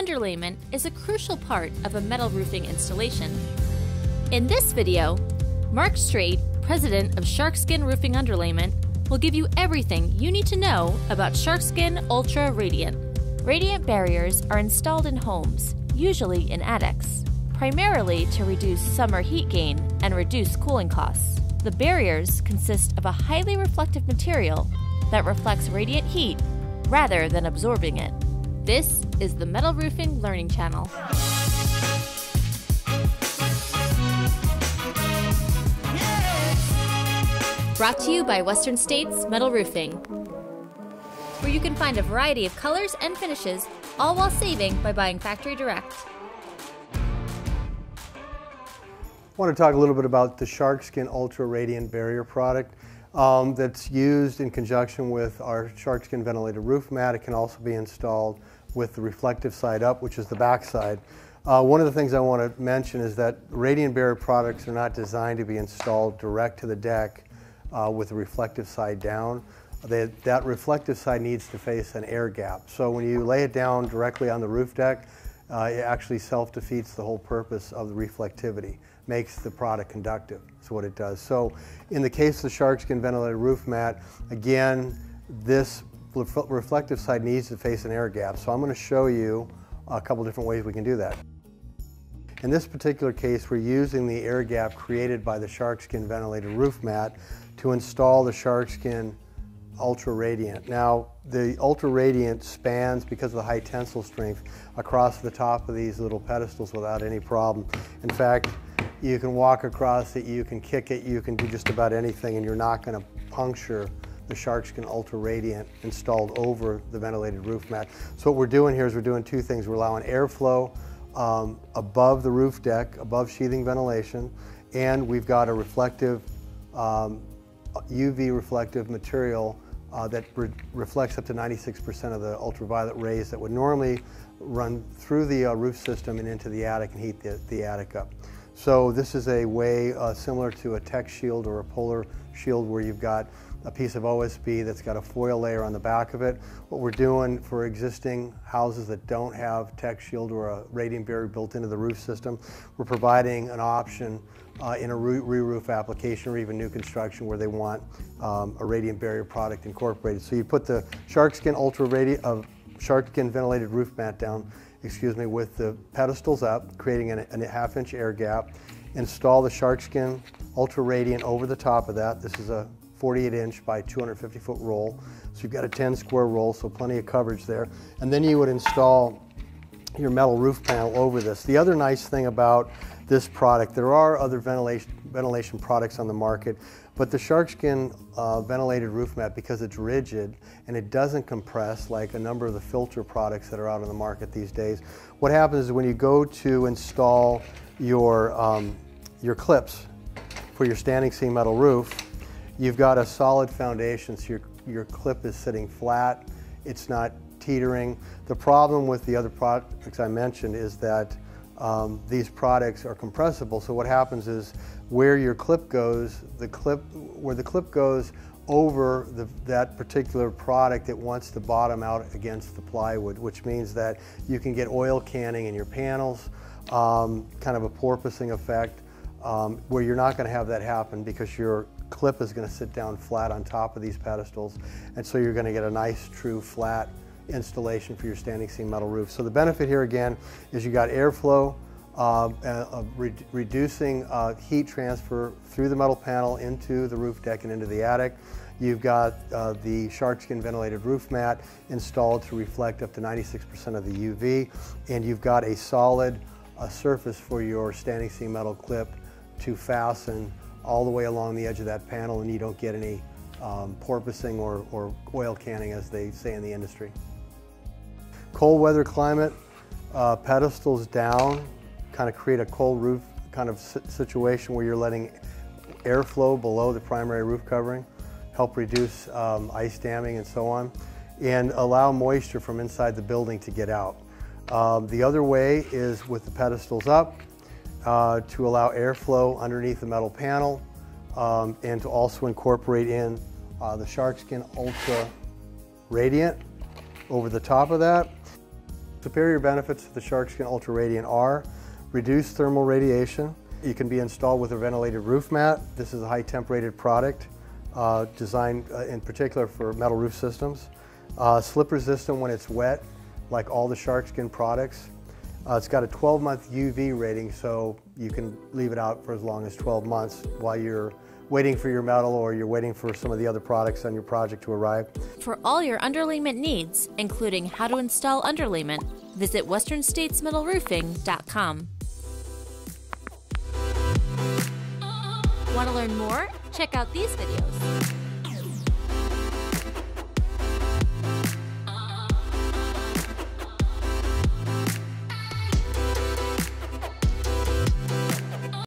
underlayment is a crucial part of a metal roofing installation. In this video, Mark Strait, president of Sharkskin Roofing Underlayment, will give you everything you need to know about Sharkskin Ultra Radiant. Radiant barriers are installed in homes, usually in attics, primarily to reduce summer heat gain and reduce cooling costs. The barriers consist of a highly reflective material that reflects radiant heat rather than absorbing it. This is the Metal Roofing Learning Channel. Brought to you by Western States Metal Roofing, where you can find a variety of colors and finishes, all while saving by buying factory direct. I want to talk a little bit about the Sharkskin Ultra Radiant Barrier product. That's used in conjunction with our Sharkskin Ventilated Roof Mat. It can also be installed with the reflective side up, which is the back side. One of the things I want to mention is that radiant barrier products are not designed to be installed direct to the deck with the reflective side down. That reflective side needs to face an air gap. So when you lay it down directly on the roof deck, it actually self-defeats the whole purpose of the reflectivity. Makes the product conductive, is what it does. So in the case of the Sharkskin Ventilated Roof Mat, again, this reflective side needs to face an air gap. So I'm going to show you a couple different ways we can do that. In this particular case, we're using the air gap created by the Sharkskin Ventilated Roof Mat to install the Sharkskin Ultra Radiant. Now, the Ultra Radiant spans, because of the high tensile strength, across the top of these little pedestals without any problem. In fact, you can walk across it, you can kick it, you can do just about anything, and you're not going to puncture the Sharkskin Ultra Radiant installed over the ventilated roof mat. So what we're doing here is we're doing two things. We're allowing airflow above the roof deck, above sheathing ventilation, and we've got a reflective, UV reflective material that reflects up to 96% of the ultraviolet rays that would normally run through the roof system and into the attic and heat the attic up. So this is a way similar to a Tech Shield or a Polar Shield, where you've got a piece of OSB that's got a foil layer on the back of it. What we're doing for existing houses that don't have Tech Shield or a radiant barrier built into the roof system, we're providing an option in a re-roof application or even new construction where they want a radiant barrier product incorporated. So you put the Sharkskin Sharkskin Ventilated Roof Mat down, with the pedestals up, creating a half-inch air gap. Install the Sharkskin Ultra Radiant over the top of that. This is a 48-inch by 250-foot roll. So you've got a 10-square roll, so plenty of coverage there. And then you would install your metal roof panel over this. The other nice thing about this product, there are other ventilation products on the market, but the Sharkskin Ventilated Roof Mat, because it's rigid and it doesn't compress like a number of the filter products that are out on the market these days, what happens is when you go to install your clips for your standing seam metal roof, you've got a solid foundation, so your clip is sitting flat, it's not teetering. The problem with the other products I mentioned is that these products are compressible, so what happens is where your clip goes, the clip goes over that particular product, it wants to bottom out against the plywood, which means that you can get oil canning in your panels, kind of a porpoising effect, where you're not going to have that happen because your clip is going to sit down flat on top of these pedestals, and so you're going to get a nice true flat installation for your standing seam metal roof. So the benefit here again is you got airflow, reducing heat transfer through the metal panel into the roof deck and into the attic. You've got the Sharkskin Ventilated Roof Mat installed to reflect up to 96% of the UV, and you've got a solid surface for your standing seam metal clip to fasten all the way along the edge of that panel, and you don't get any porpoising or oil canning, as they say in the industry. Cold weather climate, pedestals down, kind of create a cold roof kind of situation where you're letting airflow below the primary roof covering, help reduce ice damming and so on, and allow moisture from inside the building to get out. The other way is with the pedestals up to allow airflow underneath the metal panel, and to also incorporate in the Sharkskin Ultra Radiant over the top of that. Superior benefits of the Sharkskin Ultra Radiant are reduced thermal radiation. It can be installed with a ventilated roof mat. This is a high temp rated product designed in particular for metal roof systems. Slip resistant when it's wet, like all the Sharkskin products. It's got a 12-month UV rating, so you can leave it out for as long as 12 months while you're waiting for your metal or you're waiting for some of the other products on your project to arrive. For all your underlayment needs, including how to install underlayment, visit westernstatesmetalroofing.com. Want to learn more? Check out these videos.